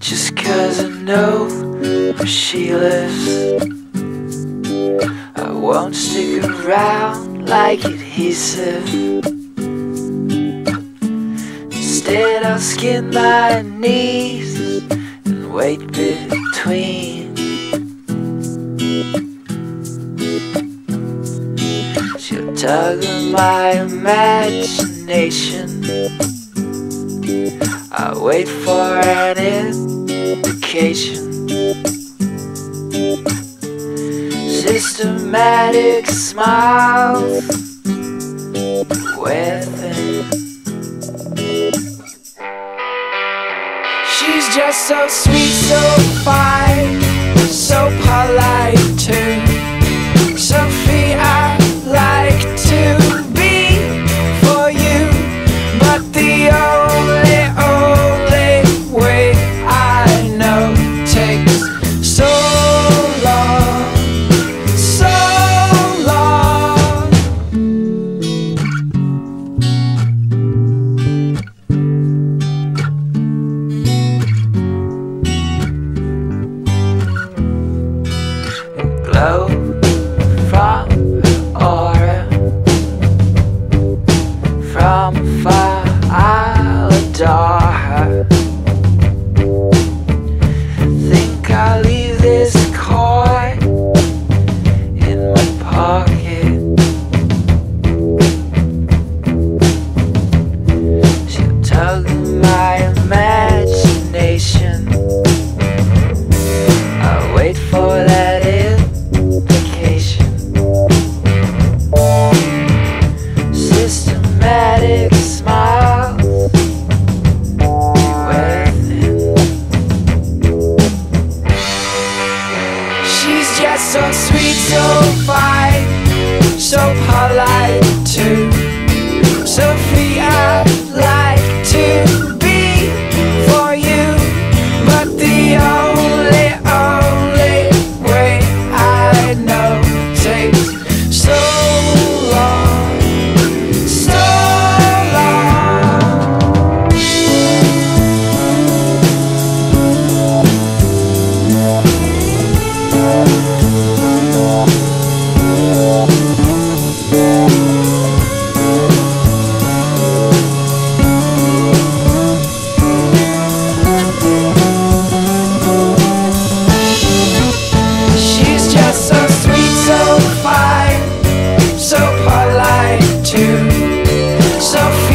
just 'cause I know where she lives. I won't stick around like adhesive. Instead I'll skin my knees and wait between. She'll tug at my imagination. I'll wait for an indication. Systematic smiles within. She's just so sweet, so fine, so polite too. Sophie, I'd like to be for you, but the only way I know takes so long, so long. And glow from her aura, from afar I'll adore her. Think I'll leave this card in my pocket. She'll tug at my imagination. I'll wait for that implication. Systematic smiles within. She's just so sweet, so fine, so polite too. Sophie, I'd like to be for you, but the only way I know takes so long, so long. She's just so sweet, so fine, so polite too. So